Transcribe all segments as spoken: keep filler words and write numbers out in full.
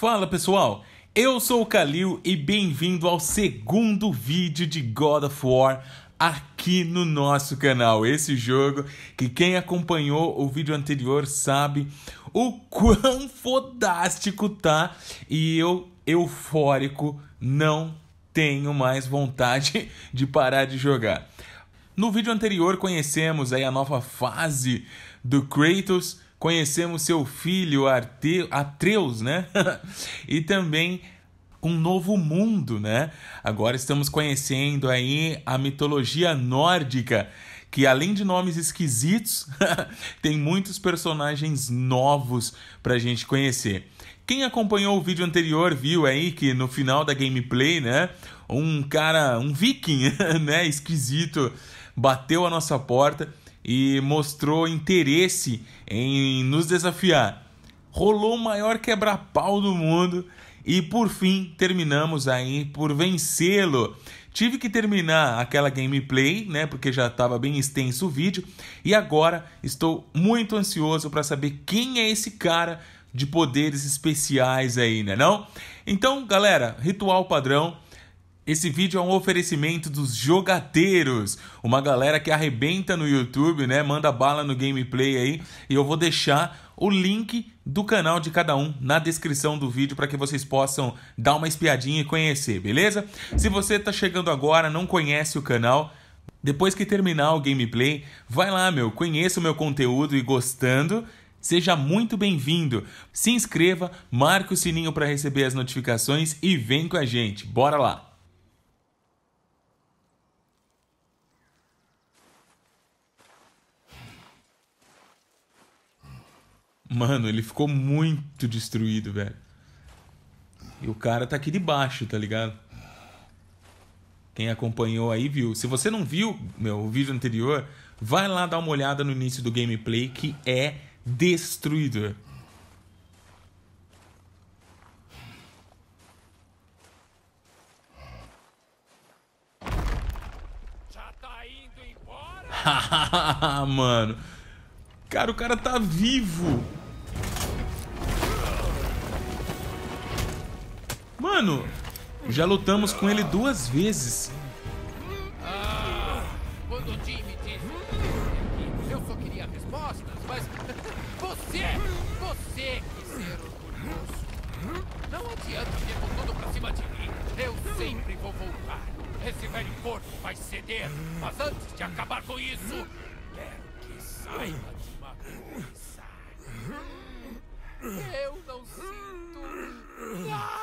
Fala pessoal, eu sou o Kalil e bem-vindo ao segundo vídeo de God of War aqui no nosso canal. Esse jogo que quem acompanhou o vídeo anterior sabe o quão fodástico tá, e eu, eufórico, não tenho mais vontade de parar de jogar. No vídeo anterior conhecemos aí a nova fase do Kratos, conhecemos seu filho Arte... Atreus, né? E também um novo mundo, né? Agora estamos conhecendo aí a mitologia nórdica, que além de nomes esquisitos, tem muitos personagens novos para a gente conhecer. Quem acompanhou o vídeo anterior viu aí que no final da gameplay, né? Um cara, um viking, né? Esquisito, bateu a nossa porta e mostrou interesse em nos desafiar. Rolou o maior quebra-pau do mundo e por fim terminamos aí por vencê-lo. Tive que terminar aquela gameplay, né, porque já estava bem extenso o vídeo, e agora estou muito ansioso para saber quem é esse cara de poderes especiais aí, né, não? Então, galera, ritual padrão. Esse vídeo é um oferecimento dos jogateiros, uma galera que arrebenta no YouTube, né? Manda bala no gameplay aí, e eu vou deixar o link do canal de cada um na descrição do vídeo para que vocês possam dar uma espiadinha e conhecer, beleza? Se você está chegando agora, não conhece o canal, depois que terminar o gameplay, vai lá, meu, conheça o meu conteúdo e gostando, seja muito bem-vindo. Se inscreva, marque o sininho para receber as notificações e vem com a gente, bora lá! Mano, ele ficou muito destruído, velho. E o cara tá aqui de baixo, tá ligado? Quem acompanhou aí viu. Se você não viu, meu, o vídeo anterior, vai lá dar uma olhada no início do gameplay, que é destruidor. Já tá indo embora? Mano. Cara, o cara tá vivo. Mano, já lutamos com ele duas vezes. Ah, quando o time disse que eu só queria respostas, mas você, você que ser orgulhoso. Não adianta ter voltado pra cima de mim. Eu sempre vou voltar. Esse velho corpo vai ceder, mas antes de acabar com isso, quero que saiba de uma coisa. Eu não sinto nada.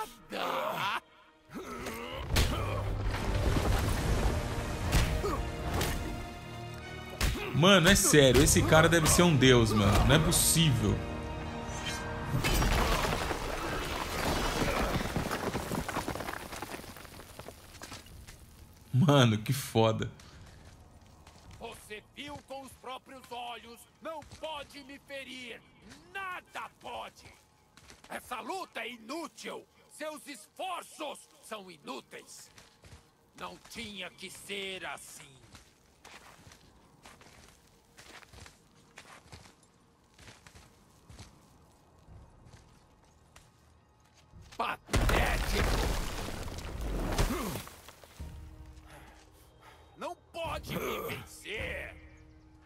Mano, é sério, esse cara deve ser um deus, mano. Não é possível. Mano, que foda. Você viu com os próprios olhos, não pode me ferir. Nada pode. Essa luta é inútil. Seus esforços são inúteis. Não tinha que ser assim. Patético. Não pode me vencer.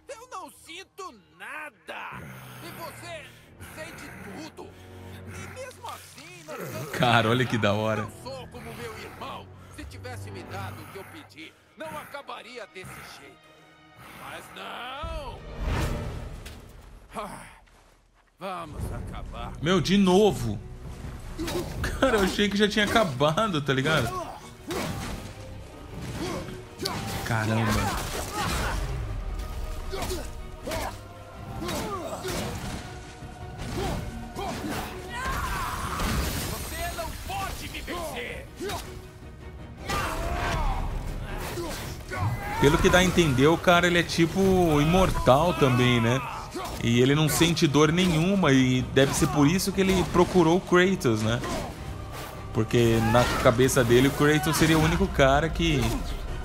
Eu não sinto nada. E você sente tudo. E mesmo assim, nós... Cara, olha que da hora. Eu sou como meu irmão. Se tivesse me dado o que eu pedi, não acabaria desse jeito. Mas não. Ah, vamos acabar. Meu, de novo. Cara, eu achei que já tinha acabado, tá ligado? Caramba. Você não pode me vencer. Pelo que dá a entender, o cara ele é tipo imortal também, né? E ele não sente dor nenhuma, e deve ser por isso que ele procurou o Kratos, né? Porque na cabeça dele o Kratos seria o único cara que,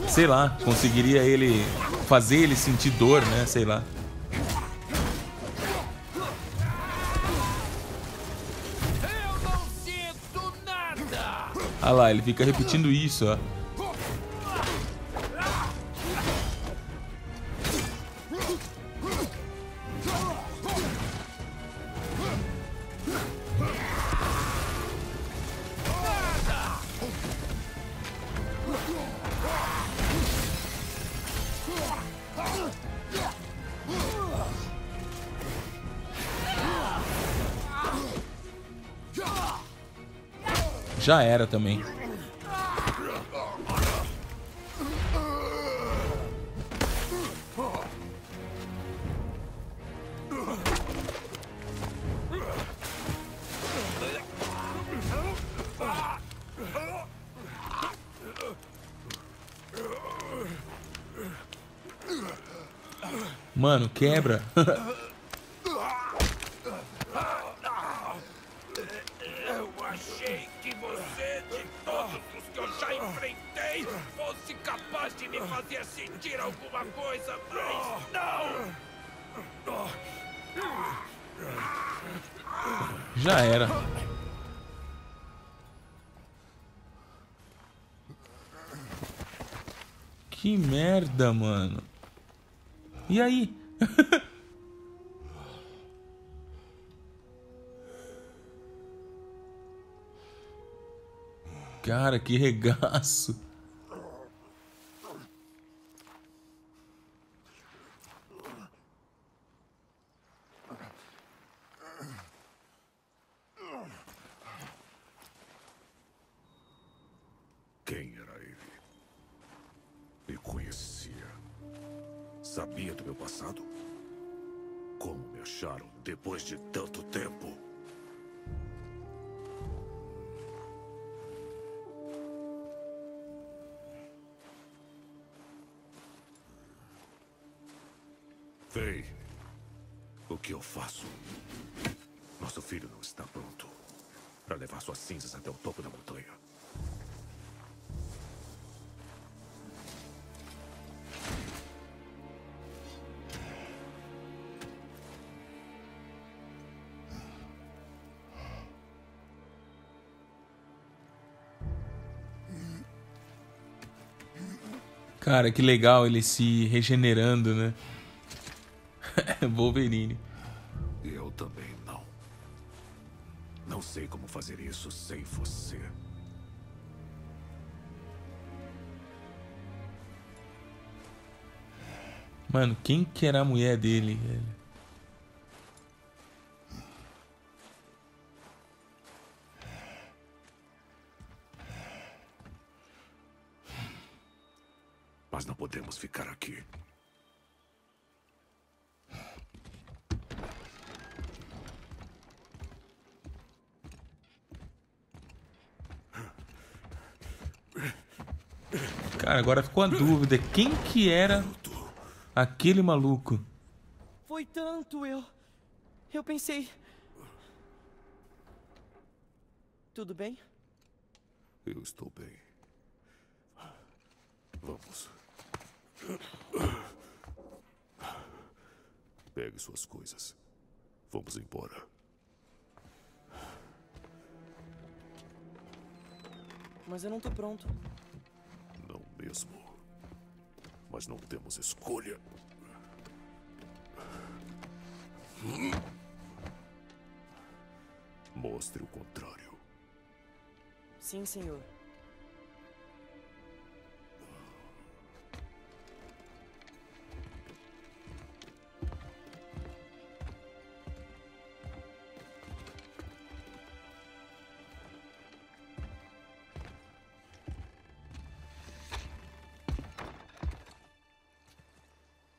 sei lá, conseguiria ele fazer ele sentir dor, né? Sei lá. Eu não sinto Olha lá, ele fica repetindo isso, ó. Já era também. Mano, quebra. Já era. Que merda, mano. E aí? Cara, que regaço. Sabia do meu passado? Como me acharam depois de tanto tempo? Vem. O que eu faço? Nosso filho não está pronto para levar suas cinzas até o topo da montanha. Cara, que legal ele se regenerando, né? Wolverine. Eu também não. Não sei como fazer isso sem você. Mano, quem que era a mulher dele, velho? Mas não podemos ficar aqui. Cara, agora ficou a dúvida. Quem que era aquele maluco? Foi tanto, eu... Eu pensei... Tudo bem? Eu estou bem. Vamos... Pegue suas coisas. Vamos embora. Mas eu não tô pronto. Não mesmo. Mas não temos escolha. Mostre o contrário. Sim, senhor.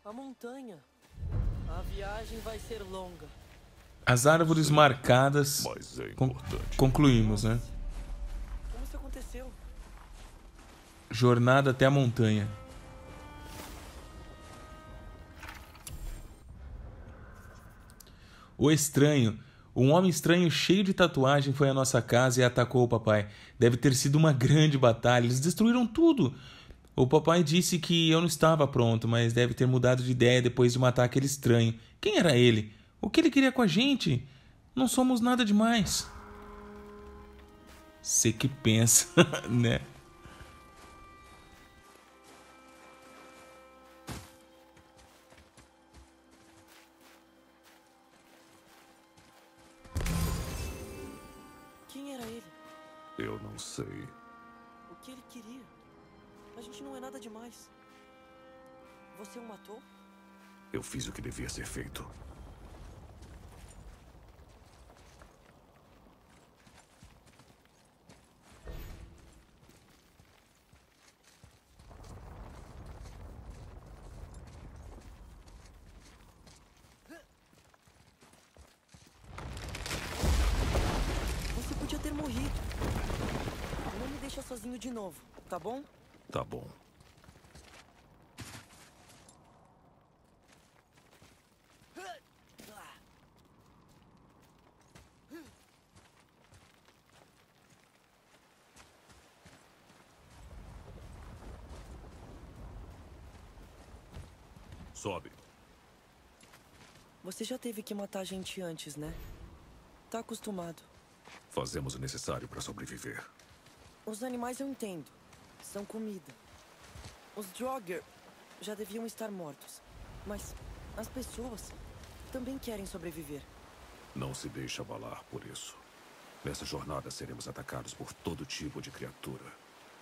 A montanha. A viagem vai ser longa. As árvores marcadas. Mas é importante. Concluímos, né? Como isso aconteceu? Jornada até a montanha. O estranho. Um homem estranho cheio de tatuagem foi à nossa casa e atacou o papai. Deve ter sido uma grande batalha. Eles destruíram tudo. O papai disse que eu não estava pronto, mas deve ter mudado de ideia depois de matar aquele estranho. Quem era ele? O que ele queria com a gente? Não somos nada demais. Você que pensa, né? Quem era ele? Eu não sei. O que ele queria? A gente não é nada demais. Você o matou? Eu fiz o que devia ser feito. De novo, tá bom? Tá bom. Sobe. Você já teve que matar a gente antes, né? Tá acostumado. Fazemos o necessário para sobreviver. Os animais eu entendo. São comida. Os Draugr já deviam estar mortos. Mas as pessoas também querem sobreviver. Não se deixe abalar por isso. Nessa jornada seremos atacados por todo tipo de criatura.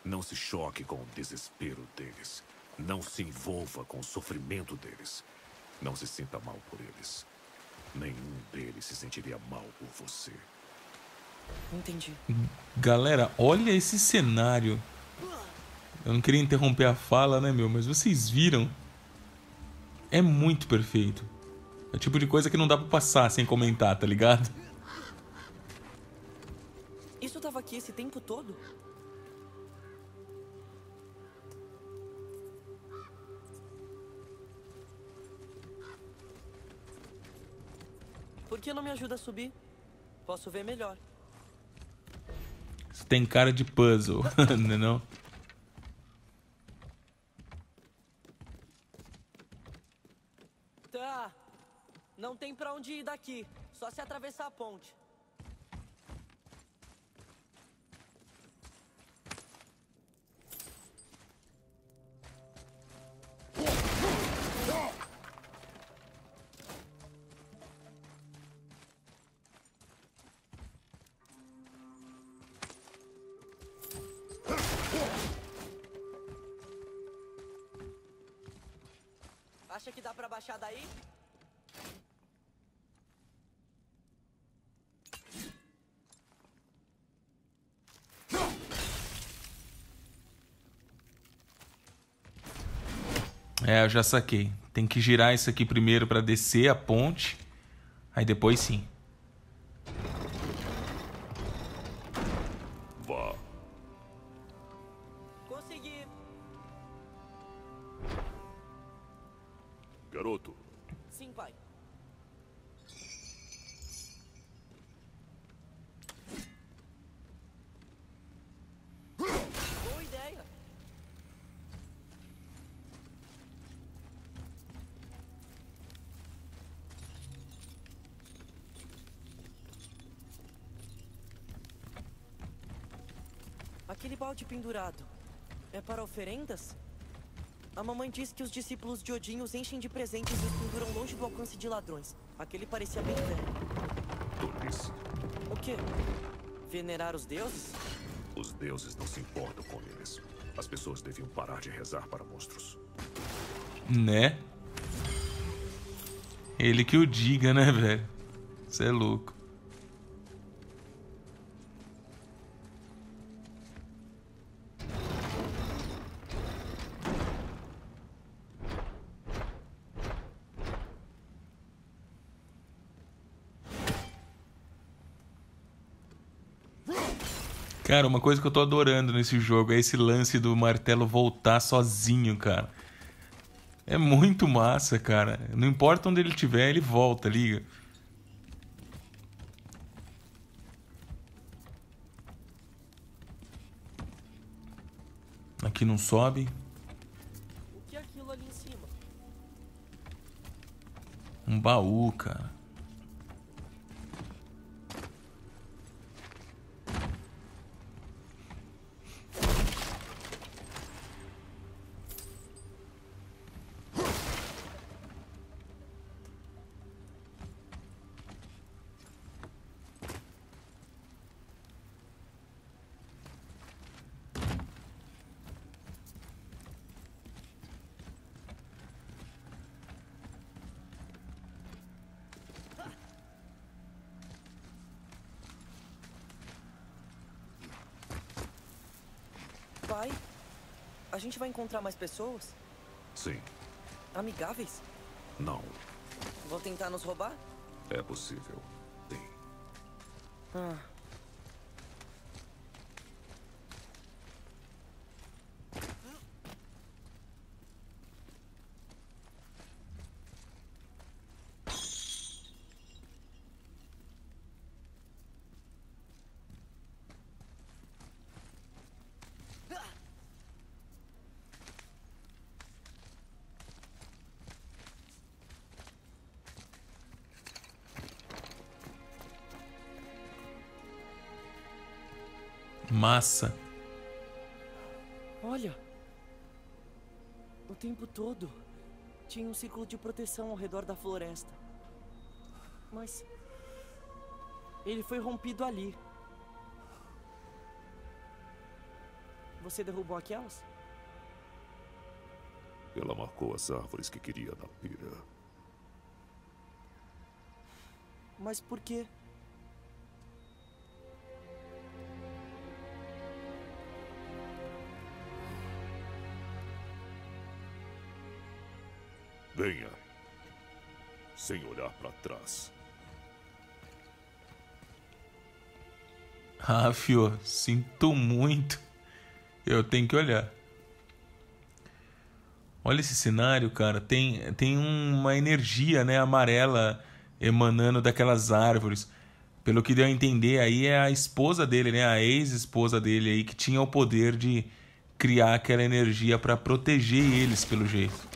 Não se choque com o desespero deles. Não se envolva com o sofrimento deles. Não se sinta mal por eles. Nenhum deles se sentiria mal por você. Entendi. Galera, olha esse cenário. Eu não queria interromper a fala, né, meu? Mas vocês viram? É muito perfeito. É o tipo de coisa que não dá pra passar sem comentar, tá ligado? Isso tava aqui esse tempo todo? Por que não me ajuda a subir? Posso ver melhor. Você tem cara de puzzle, não é não? Tá. Não tem pra onde ir daqui. Só se atravessar a ponte. Acha que dá pra baixar daí? É, eu já saquei. Tem que girar isso aqui primeiro pra descer a ponte. Aí depois sim. Aquele balde pendurado é para oferendas? A mamãe diz que os discípulos de Odin os enchem de presentes e os penduram longe do alcance de ladrões. Aquele parecia bem velho. O quê? Venerar os deuses? Os deuses não se importam com eles. As pessoas deviam parar de rezar para monstros. Né? Ele que o diga, né, velho? Você é louco. Cara, uma coisa que eu tô adorando nesse jogo é esse lance do martelo voltar sozinho, cara. É muito massa, cara. Não importa onde ele estiver, ele volta, liga. Aqui não sobe. O que é aquilo ali em cima? Um baú, cara. A gente vai encontrar mais pessoas? Sim. Amigáveis? Não. Vão tentar nos roubar? É possível. Sim. Ah. Massa. Olha. O tempo todo tinha um círculo de proteção ao redor da floresta. Mas ele foi rompido ali. Você derrubou aquelas? Ela marcou as árvores que queria na pira. Mas por quê? Venha, sem olhar para trás. Ah, fio, sinto muito. Eu tenho que olhar. Olha esse cenário, cara. Tem, tem uma energia, né, amarela emanando daquelas árvores. Pelo que deu a entender, aí é a esposa dele, né, a ex-esposa dele aí, que tinha o poder de criar aquela energia para proteger eles, pelo jeito.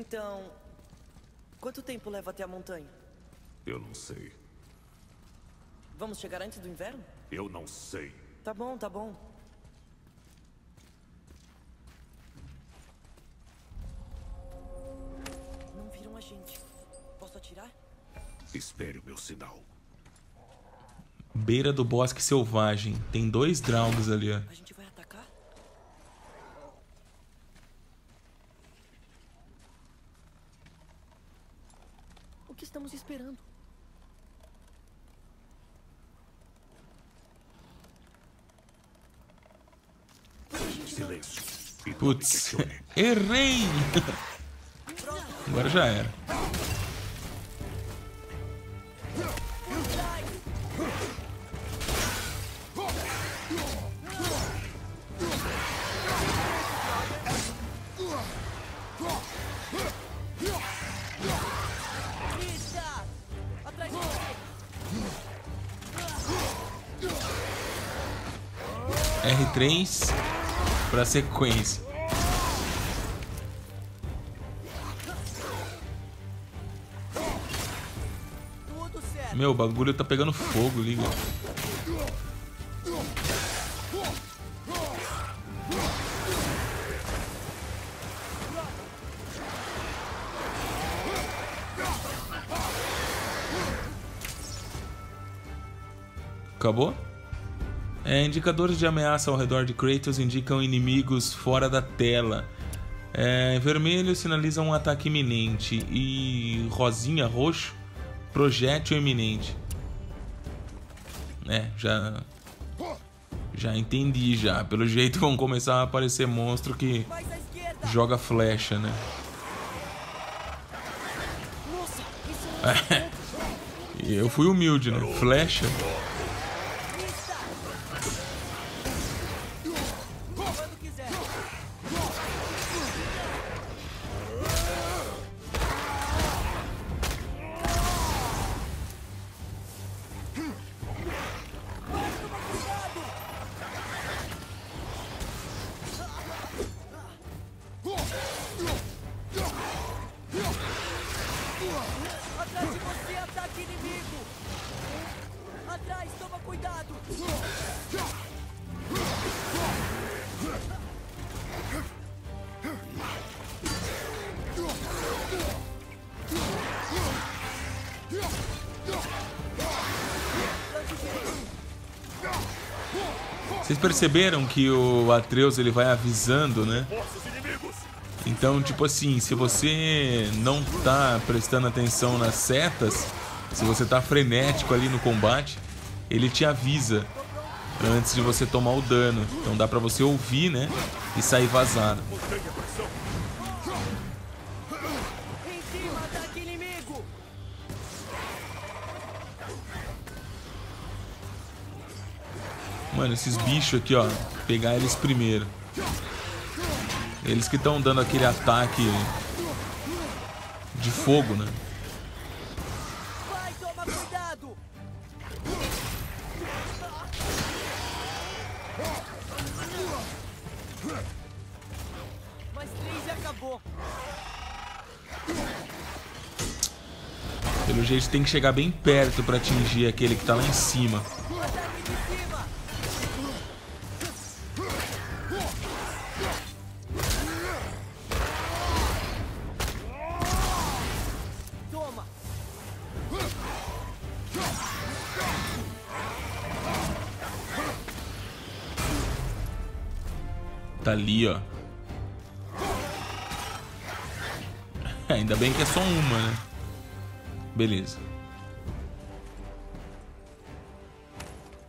Então, quanto tempo leva até a montanha? Eu não sei. Vamos chegar antes do inverno? Eu não sei. Tá bom, tá bom. Não viram a gente. Posso atirar? Espere o meu sinal. Beira do bosque selvagem. Tem dois draugrs ali, ó. A gente vai atacar? O que estamos esperando? Silêncio. Putz, errei! Agora já era. R três para sequência. Meu, o bagulho tá pegando fogo, liga. Acabou? É, indicadores de ameaça ao redor de Kratos indicam inimigos fora da tela. É, vermelho sinaliza um ataque iminente e rosinha, roxo, projétil iminente. É, já já entendi já. Pelo jeito vão começar a aparecer monstro que joga flecha, né? É. Eu fui humilde, né? Flecha. Vocês perceberam que o Atreus, ele vai avisando, né? Então, tipo assim, se você não tá prestando atenção nas setas, se você tá frenético ali no combate, ele te avisa antes de você tomar o dano. Então dá pra você ouvir, né? E sair vazado. Mano, esses bichos aqui, ó. Pegar eles primeiro. Eles que estão dando aquele ataque de fogo, né? Vai, toma cuidado. Mais três e acabou. Pelo jeito tem que chegar bem perto pra atingir aquele que tá lá em cima. Ali, ó. Ainda bem que é só uma, né? Beleza.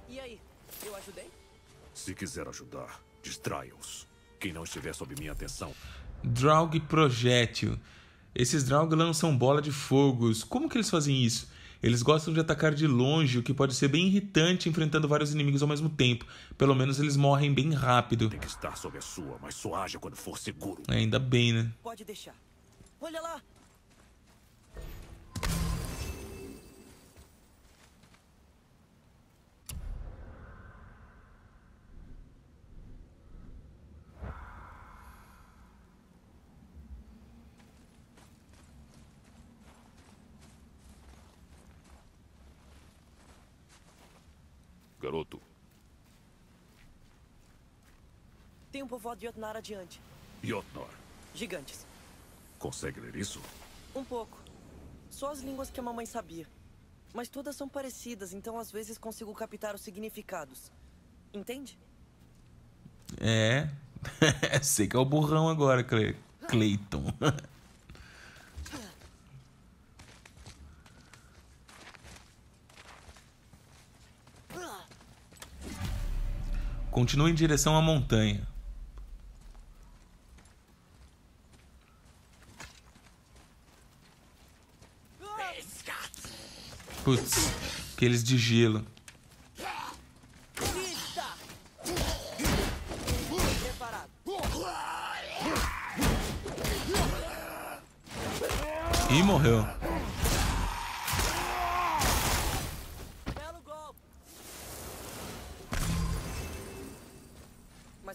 E aí? Eu ajudei? Se quiser ajudar, distraia-os. Quem não estiver sob minha atenção. Draugr projétil. Esses Draugr lançam bola de fogos. Como que eles fazem isso? Eles gostam de atacar de longe, o que pode ser bem irritante enfrentando vários inimigos ao mesmo tempo. Pelo menos eles morrem bem rápido. Tem que estar sob a sua, mas só haja quando for seguro. Ainda bem, né? Pode deixar. Olha lá. Garoto. Tem um povoado de Jötnar adiante. Jötnar. Gigantes. Consegue ler isso? Um pouco. Só as línguas que a mamãe sabia. Mas todas são parecidas, então às vezes consigo captar os significados. Entende? É. Sei que é o burrão agora, Cle... Cleiton. Continua em direção à montanha. Putz, aqueles de gelo. E morreu.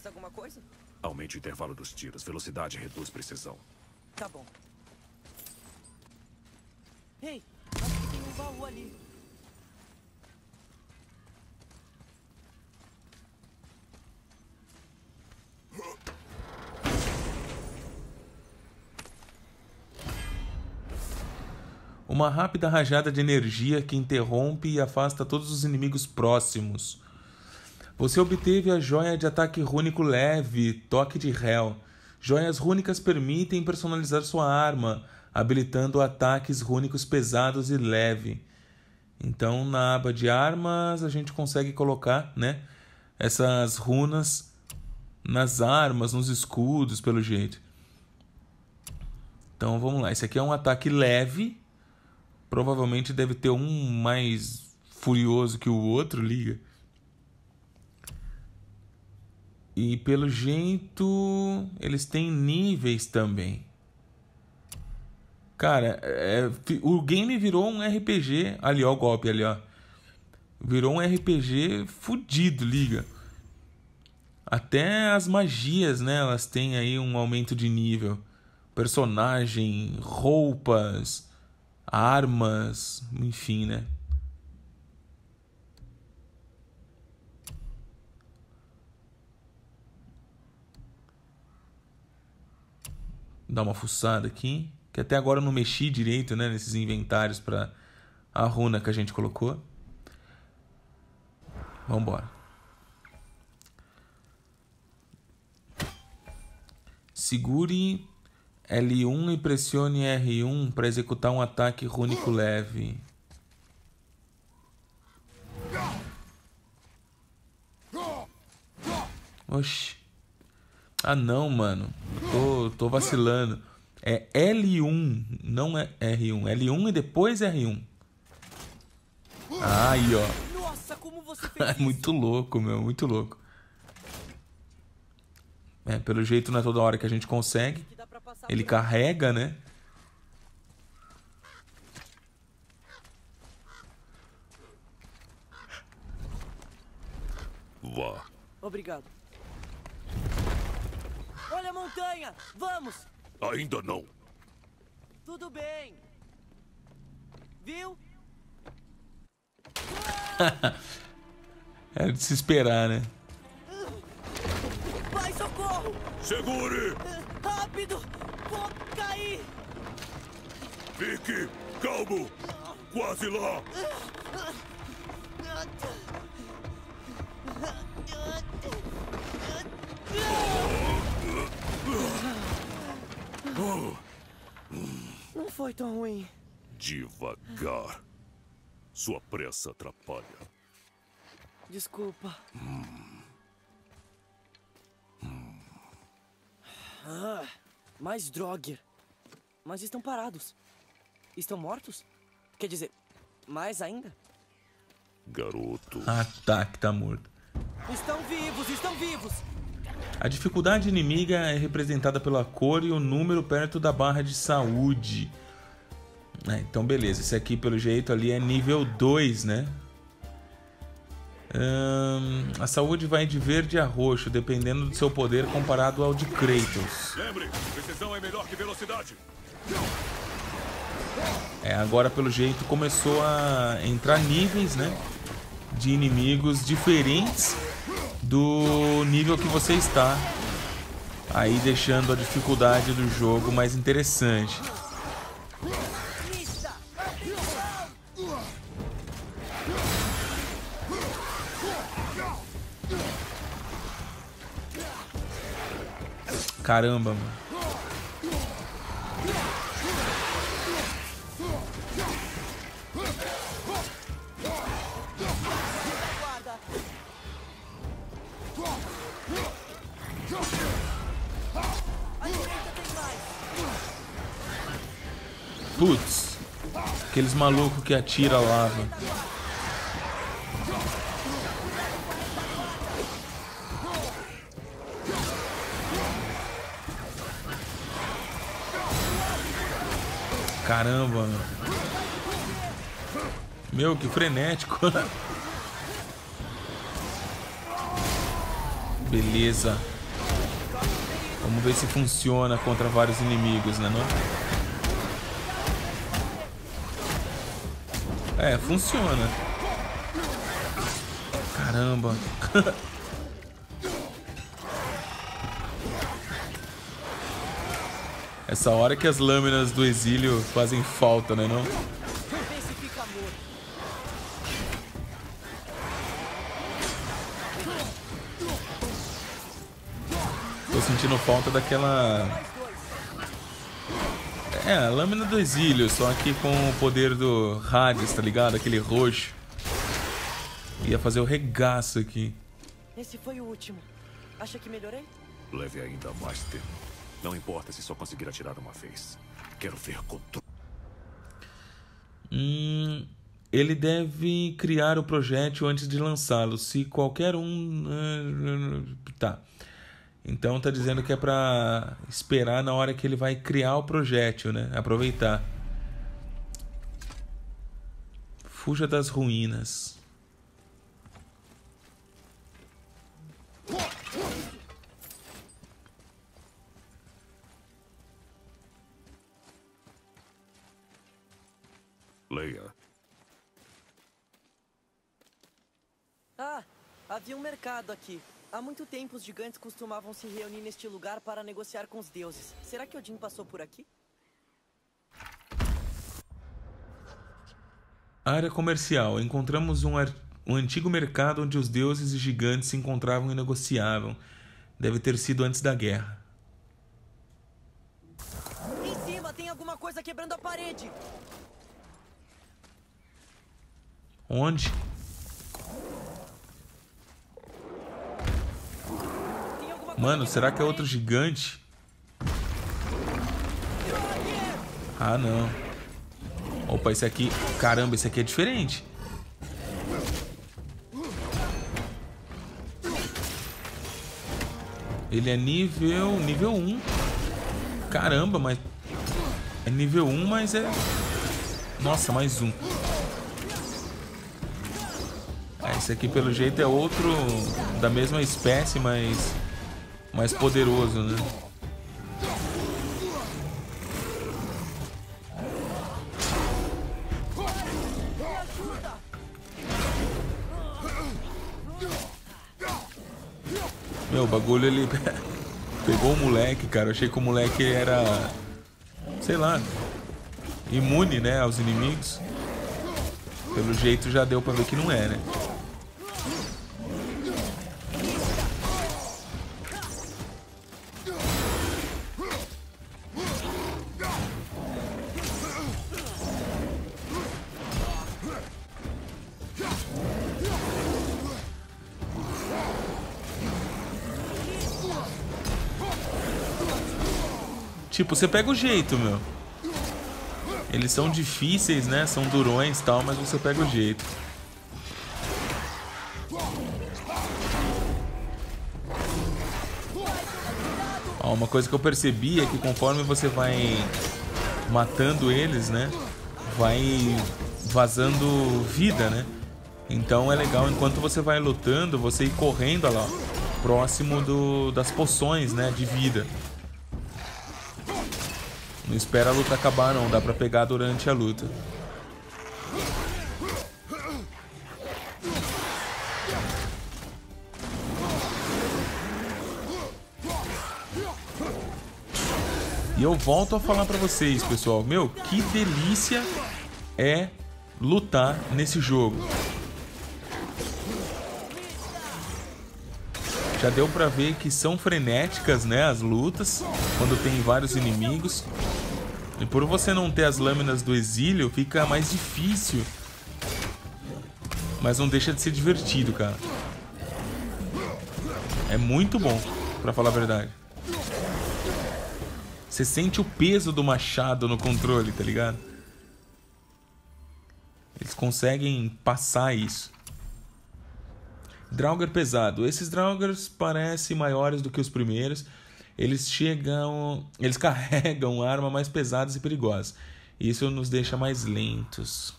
Alguma coisa? Aumente o intervalo dos tiros. Velocidade reduz precisão. Tá bom. Ei, acho que tem um baú ali. Uma rápida rajada de energia que interrompe e afasta todos os inimigos próximos. Você obteve a Joia de Ataque Rúnico Leve, Toque de Réu. Joias rúnicas permitem personalizar sua arma, habilitando ataques rúnicos pesados e leve. Então, na aba de armas, a gente consegue colocar, né, essas runas nas armas, nos escudos, pelo jeito. Então, vamos lá. Esse aqui é um ataque leve. Provavelmente deve ter um mais furioso que o outro, liga. E pelo jeito, eles têm níveis também. Cara, é, o game virou um R P G. Ali, ó, o golpe ali, ó. Virou um R P G fudido, liga. Até as magias, né? Elas têm aí um aumento de nível. Personagem, roupas, armas, enfim, né? Dar uma fuçada aqui, que até agora eu não mexi direito, né, nesses inventários para a runa que a gente colocou. Vambora. Segure L um e pressione R um para executar um ataque rúnico leve. Oxi. Ah não, mano. Tô, tô vacilando. É L um, não é R um. L um e depois R um. Aí, ó. Nossa, como você fez isso? Muito louco, meu. Muito louco. É, pelo jeito não é toda hora que a gente consegue. Ele carrega, né? Vá. Obrigado. Olha a montanha! Vamos! Ainda não. Tudo bem. Viu? Era de se esperar, né? Vai, socorro! Segure! Rápido! Vou cair! Fique calmo! Quase lá! Não foi tão ruim. Devagar. Sua pressa atrapalha. Desculpa. Hum. Hum. Ah, mais Draugr. Mas estão parados. Estão mortos? Quer dizer, mais ainda? Garoto. Ah, tá, que tá morto. Estão vivos, estão vivos. A dificuldade inimiga é representada pela cor e o número perto da barra de saúde. É, então beleza, esse aqui pelo jeito ali é nível dois, né? Hum, a saúde vai de verde a roxo, dependendo do seu poder comparado ao de Kratos. Lembre, precisão é melhor que velocidade. É, agora pelo jeito começou a entrar níveis, né? De inimigos diferentes do nível que você está, aí deixando a dificuldade do jogo mais interessante. Caramba, mano. Putz, aqueles malucos que atira lava. Caramba, mano. Meu, que frenético. Beleza. Vamos ver se funciona contra vários inimigos, né, não? É, funciona. Caramba. Essa hora é que as lâminas do exílio fazem falta, né, não? Tô sentindo falta daquela... É, a lâmina do exílio, só que com o poder do Hades, tá ligado? Aquele roxo. Ia fazer o regaço aqui. Esse foi o último. Acha que melhorei? Leve ainda mais tempo. Não importa se só conseguir atirar uma vez. Quero ver controle. Hum, ele deve criar o projétil antes de lançá-lo. Se qualquer um... Tá. Então tá dizendo que é pra esperar na hora que ele vai criar o projétil, né? Aproveitar. Fuja das ruínas. Leia. Ah, havia um mercado aqui. Há muito tempo, os gigantes costumavam se reunir neste lugar para negociar com os deuses. Será que Odin passou por aqui? Área comercial. Encontramos um, ar... um antigo mercado onde os deuses e gigantes se encontravam e negociavam. Deve ter sido antes da guerra. casa quebrando a parede. Onde? Mano, será que é outro gigante? Ah, não. Opa, esse aqui... Caramba, esse aqui é diferente. Ele é nível... Nível um. Caramba, mas... É nível um, mas é... Nossa, mais um. Ah, esse aqui, pelo jeito, é outro... Da mesma espécie, mas... Mais poderoso, né? Meu, o bagulho ele pegou o moleque, cara. Eu achei que o moleque era, sei lá, imune, né, aos inimigos. Pelo jeito já deu pra ver que não é, né? Tipo, você pega o jeito, meu. Eles são difíceis, né? São durões e tal, mas você pega o jeito. Ó, uma coisa que eu percebi é que conforme você vai matando eles, né? Vai vazando vida, né? Então é legal, enquanto você vai lutando, você ir correndo, olha lá, próximo do, das poções, né? De vida. Não espera a luta acabar não, dá pra pegar durante a luta. E eu volto a falar pra vocês, pessoal, meu, que delícia é lutar nesse jogo. Já deu pra ver que são frenéticas, né, as lutas, quando tem vários inimigos. E por você não ter as lâminas do exílio, fica mais difícil. Mas não deixa de ser divertido, cara. É muito bom, pra falar a verdade. Você sente o peso do machado no controle, tá ligado? Eles conseguem passar isso. Draugr pesado. Esses Draugrs parecem maiores do que os primeiros. Eles chegam... Eles carregam armas mais pesadas e perigosas. Isso nos deixa mais lentos.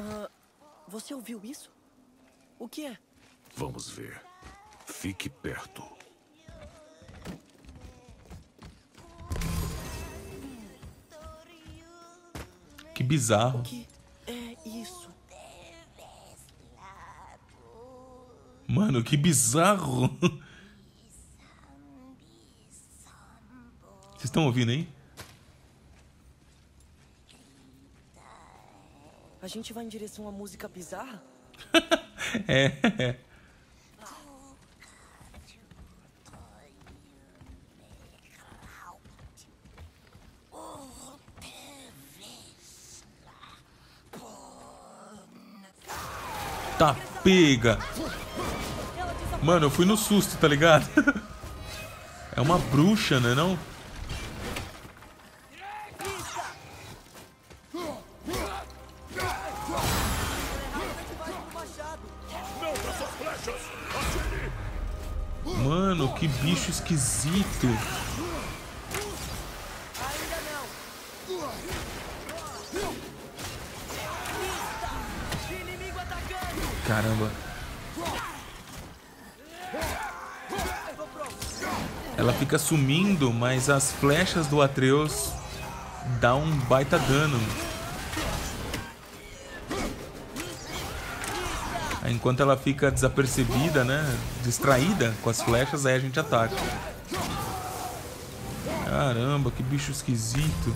Uh, você ouviu isso? O que é? Vamos ver. Fique perto. Que bizarro. O que é isso? Mano, que bizarro. Vocês estão ouvindo aí? A gente vai em direção a música bizarra? É. Tá pega. Mano, eu fui no susto, tá ligado? É uma bruxa, né, não? Mano, que bicho esquisito. Caramba. Ela fica sumindo, mas as flechas do Atreus dão um baita dano. Enquanto ela fica desapercebida, né? Distraída com as flechas, aí a gente ataca. Caramba, que bicho esquisito.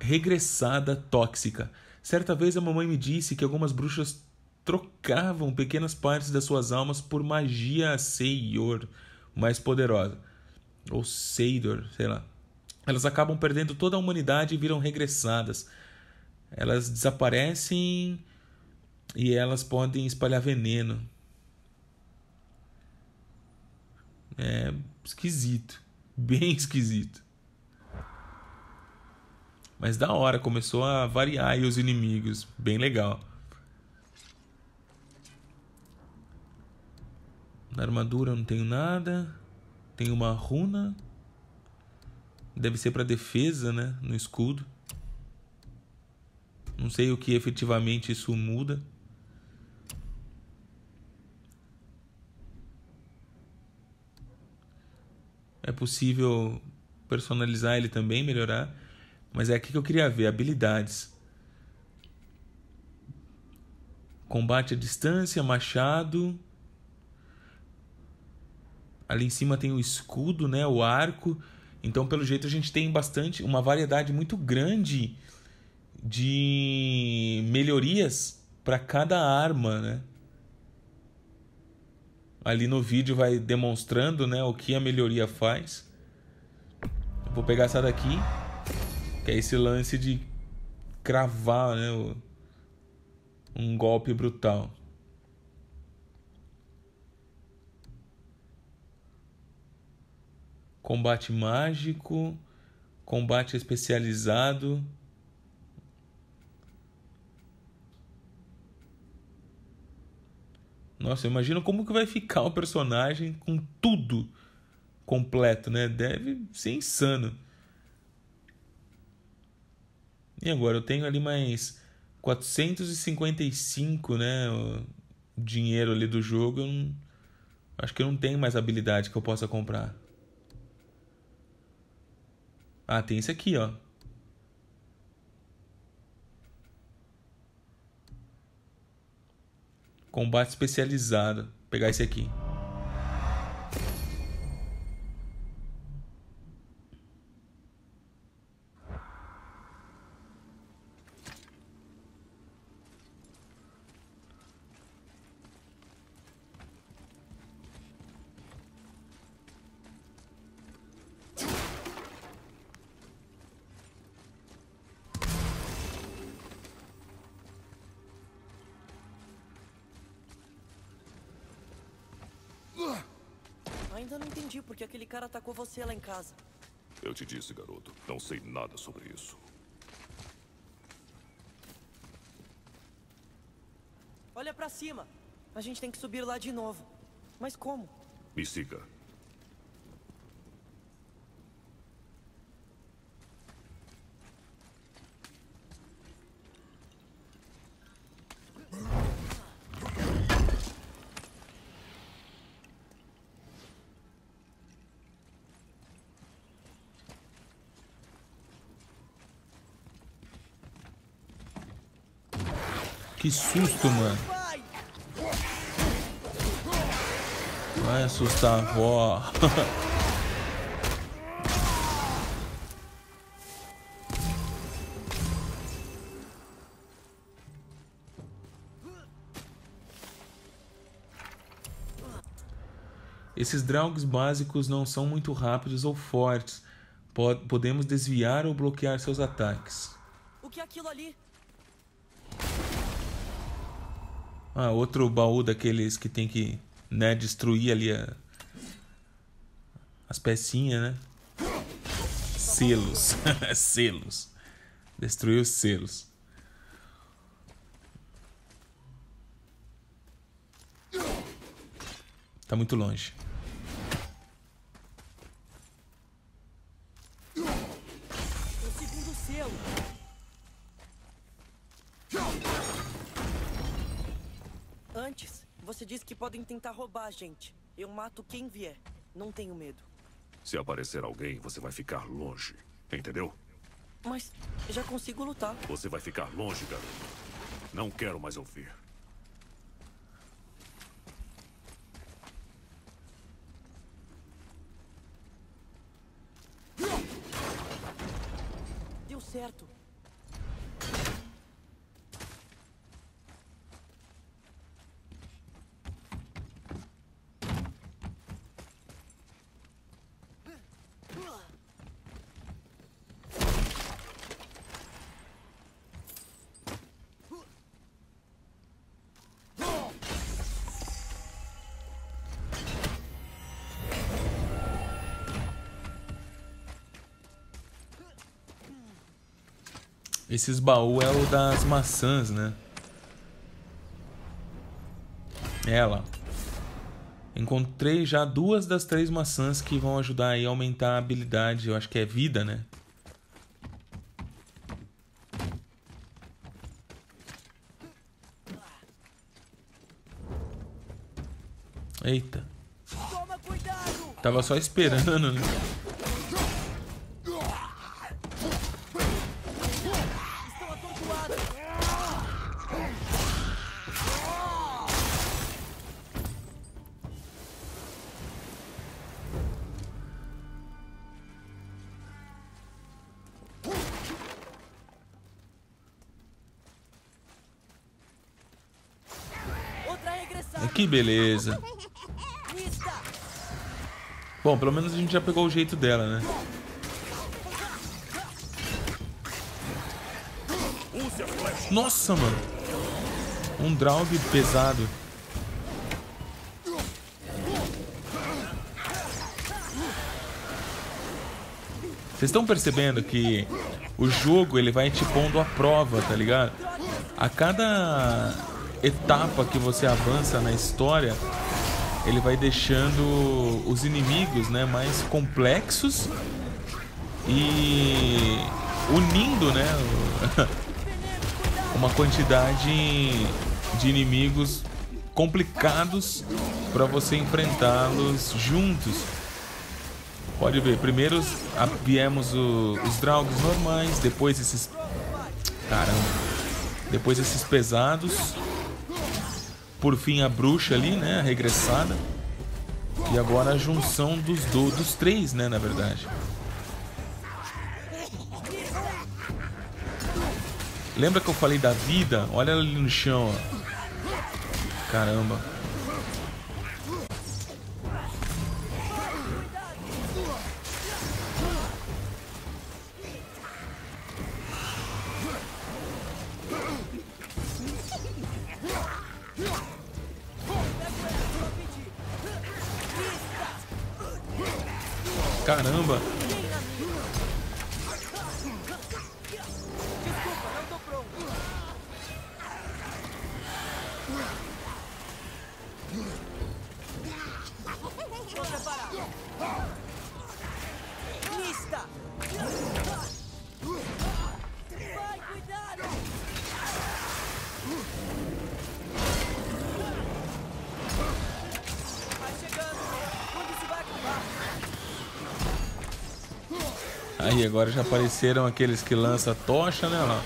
Regressada Tóxica. Certa vez a mamãe me disse que algumas bruxas trocavam pequenas partes das suas almas por magia Seior, mais poderosa. Ou Seidor, sei lá. Elas acabam perdendo toda a humanidade e viram regressadas. Elas desaparecem e elas podem espalhar veneno. É esquisito. Bem esquisito. Mas da hora, começou a variar aí os inimigos. Bem legal. Na armadura eu não tenho nada. Tem uma runa. Deve ser para defesa, né? No escudo. Não sei o que efetivamente isso muda. É possível personalizar ele também, melhorar. Mas é aqui que eu queria ver, habilidades. Combate à distância, machado. Ali em cima tem o escudo, né, o arco. Então, pelo jeito, a gente tem bastante, uma variedade muito grande de melhorias para cada arma, né? Ali no vídeo vai demonstrando, né, o que a melhoria faz. Eu vou pegar essa daqui. Que é esse lance de cravar, né, um golpe brutal. Combate mágico. Combate especializado. Nossa, eu imagino como que vai ficar o personagem com tudo completo, né? Deve ser insano. E agora eu tenho ali mais quatrocentos e cinquenta e cinco, né, o dinheiro ali do jogo. Eu não... Acho que eu não tenho mais habilidade que eu possa comprar. Ah, tem esse aqui, ó. Combate especializado. Vou pegar esse aqui. Ainda não entendi porque aquele cara atacou você lá em casa. Eu te disse, garoto. Não sei nada sobre isso. Olha pra cima. A gente tem que subir lá de novo. Mas como? Me siga. Que susto, mano. Vai assustar a vó. Esses Draugs básicos não são muito rápidos ou fortes. Podemos desviar ou bloquear seus ataques. O que é aquilo ali? Ah, outro baú daqueles que tem que, né, destruir ali a... as pecinhas, né? Selos. Selos. Destruir os selos. Tá muito longe. Antes, você disse que podem tentar roubar a gente. Eu mato quem vier. Não tenho medo. Se aparecer alguém, você vai ficar longe. Entendeu? Mas já consigo lutar. Você vai ficar longe, garoto. Não quero mais ouvir. Deu certo. Esses baús é o das maçãs, né? Ela. Encontrei já duas das três maçãs que vão ajudar aí a aumentar a habilidade. Eu acho que é vida, né? Eita. Toma cuidado. Tava só esperando, né? Que beleza. Bom, pelo menos a gente já pegou o jeito dela, né? Nossa, mano. Um Draugr pesado. Vocês estão percebendo que o jogo ele vai te pondo à prova, tá ligado? A cada etapa que você avança na história, ele vai deixando os inimigos, né, mais complexos e unindo, né, uma quantidade de inimigos complicados para você enfrentá-los juntos. Pode ver, primeiro viemos o, os Draugrs normais, depois esses caramba, depois esses pesados. Por fim, a bruxa ali, né? A regressada. E agora a junção dos, do, dos três, né? Na verdade. Lembra que eu falei da vida? Olha ela ali no chão, ó. Caramba. Caramba! Aí, agora já apareceram aqueles que lançam tocha, né? Olha lá.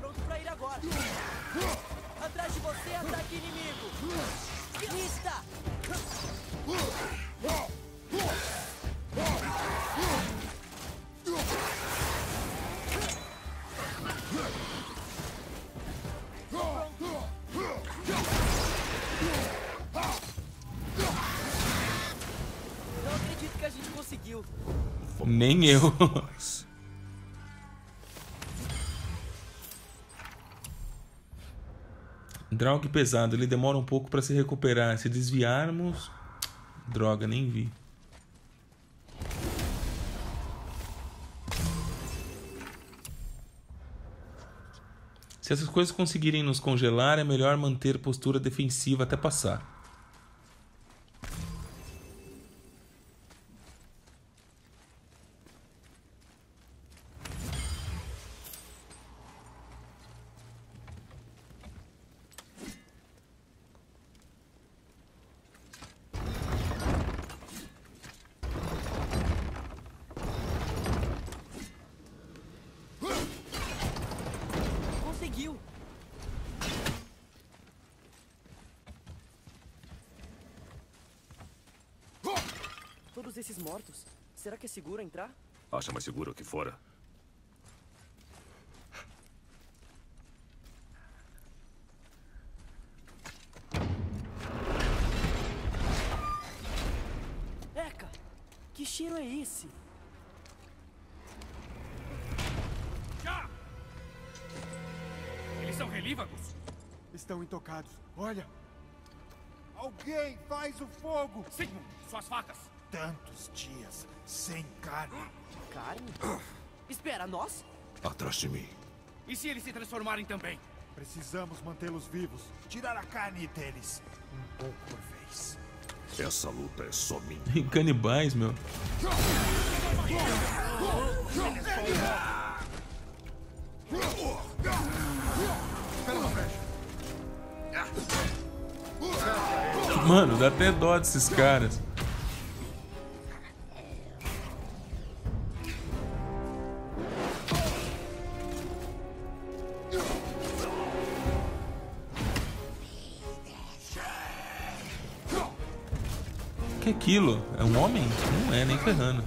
Pronto pra ir agora. Atrás de você, ataque inimigo. Vista! Nem eu. Draugr pesado, ele demora um pouco para se recuperar. Se desviarmos... Droga, nem vi. Se essas coisas conseguirem nos congelar, é melhor manter postura defensiva até passar. Todos esses mortos. Será que é seguro entrar? Acha mais seguro aqui fora? Eca! Que cheiro é esse? Já! Eles são relívagos? Estão intocados. Olha! Alguém faz o fogo! Sigmund, suas facas! Tantos dias sem carne. Carne? Espera, nós? Atrás de mim. E se eles se transformarem também? Precisamos mantê-los vivos. Tirar a carne deles. Um pouco por vez. Essa luta é só minha. Em canibais, meu. Mano, dá até dó desses caras. Que é aquilo? É um homem? Não é, nem ferrando.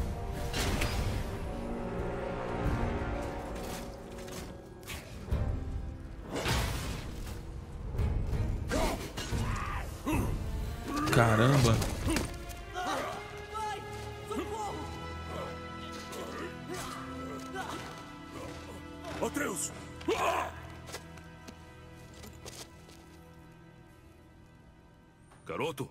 Caramba! Atreus! Garoto!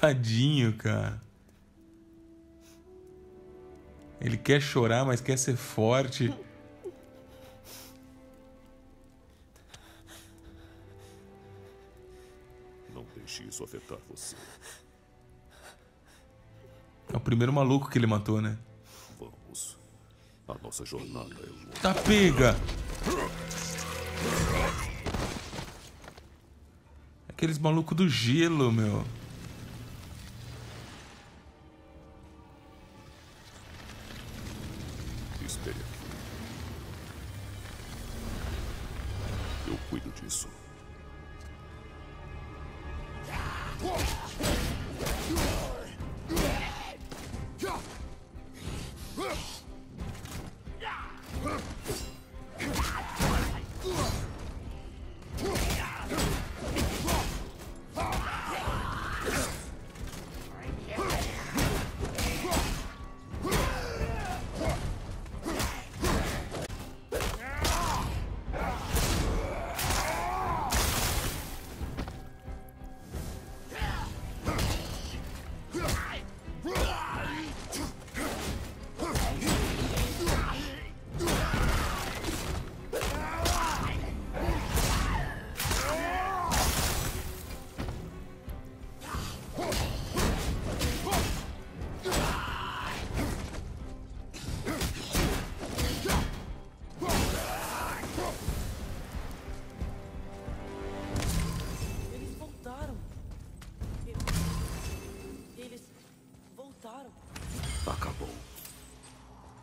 Tadinho, cara. Ele quer chorar, mas quer ser forte. Não deixe isso afetar você. É o primeiro maluco que ele matou, né? Vamos. A nossa jornada é longa. Tá pega! Aqueles malucos do gelo, meu. Eu cuido disso.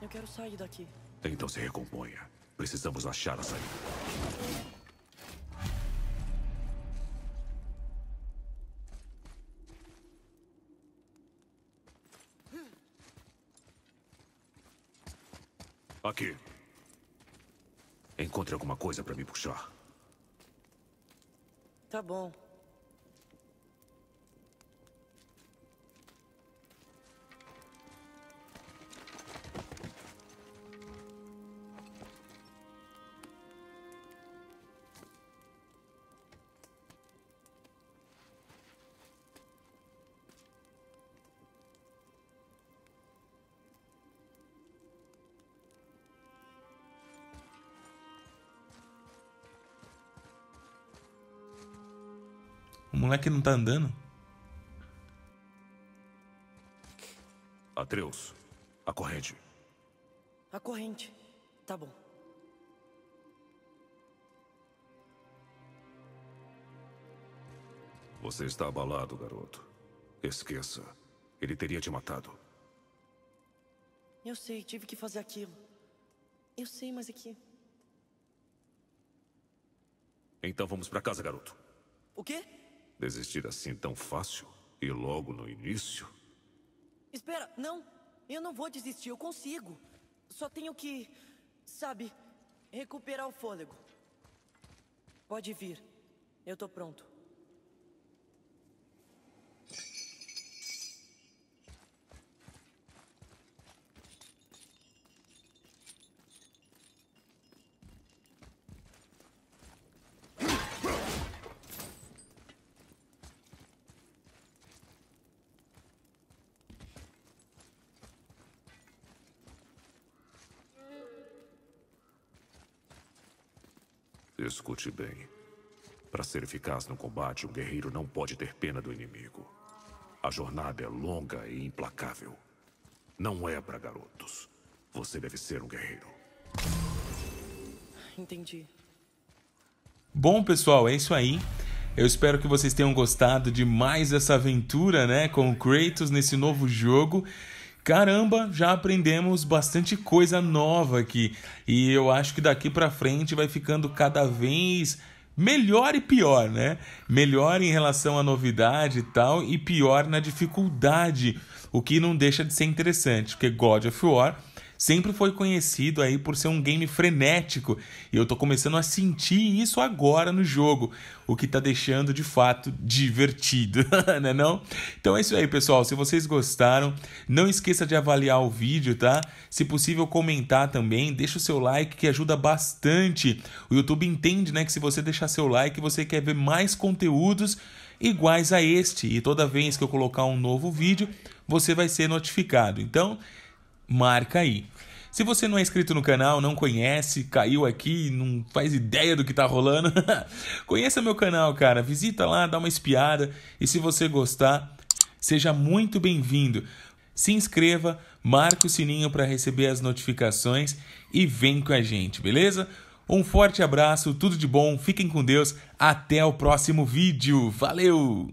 Quero sair daqui. Então se recomponha. Precisamos achar a saída. Aqui. Encontre alguma coisa para me puxar. Tá bom. O moleque não tá andando? Atreus, a corrente. A corrente. Tá bom. Você está abalado, garoto. Esqueça. Ele teria te matado. Eu sei, tive que fazer aquilo. Eu sei, mas é que... Então vamos pra casa, garoto. O quê? Desistir assim tão fácil e logo no início? Espera, não. Eu não vou desistir, eu consigo. Só tenho que, sabe, recuperar o fôlego. Pode vir. Eu tô pronto. Escute bem. Para ser eficaz no combate, um guerreiro não pode ter pena do inimigo. A jornada é longa e implacável. Não é para garotos. Você deve ser um guerreiro. Entendi. Bom, pessoal, é isso aí. Eu espero que vocês tenham gostado de mais essa aventura, né, com o Kratos nesse novo jogo. Caramba, já aprendemos bastante coisa nova aqui, e eu acho que daqui pra frente vai ficando cada vez melhor e pior, né? Melhor em relação à novidade e tal, e pior na dificuldade, o que não deixa de ser interessante, porque God of War sempre foi conhecido aí por ser um game frenético, e eu tô começando a sentir isso agora no jogo, o que tá deixando de fato divertido, né não? Então é isso aí, pessoal, se vocês gostaram, não esqueça de avaliar o vídeo, tá? Se possível, comentar também, deixa o seu like que ajuda bastante. O YouTube entende, né, que se você deixar seu like, você quer ver mais conteúdos iguais a este, e toda vez que eu colocar um novo vídeo, você vai ser notificado. Então, marca aí. Se você não é inscrito no canal, não conhece, caiu aqui, não faz ideia do que tá rolando, conheça meu canal, cara. Visita lá, dá uma espiada. E se você gostar, seja muito bem-vindo. Se inscreva, marca o sininho para receber as notificações e vem com a gente, beleza? Um forte abraço, tudo de bom, fiquem com Deus. Até o próximo vídeo. Valeu!